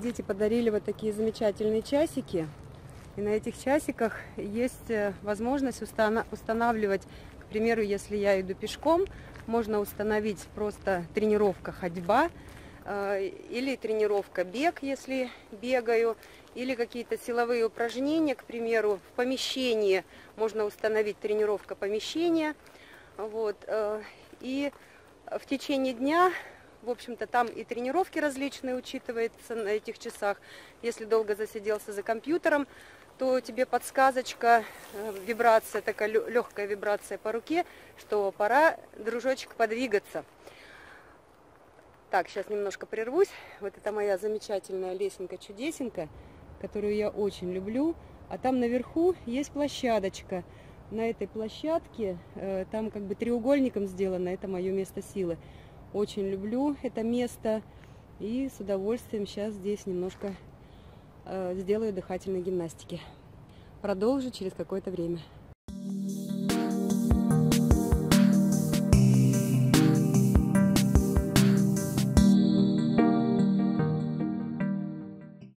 дети подарили вот такие замечательные часики. И на этих часиках есть возможность устанавливать, к примеру, если я иду пешком, можно установить просто тренировка ходьба или тренировка бег, если бегаю, или какие-то силовые упражнения, к примеру, в помещении можно установить тренировка помещения. Вот. И в течение дня, в общем-то, там и тренировки различные учитываются на этих часах. Если долго засиделся за компьютером, то тебе подсказочка, вибрация, такая легкая вибрация по руке, что пора, дружочек, подвигаться. Так, сейчас немножко прервусь. Вот это моя замечательная лесенка-чудесенка, которую я очень люблю. А там наверху есть площадочка. На этой площадке, там как бы треугольником сделано, это мое место силы. Очень люблю это место и с удовольствием сейчас здесь немножко сделаю дыхательной гимнастики. Продолжу через какое-то время.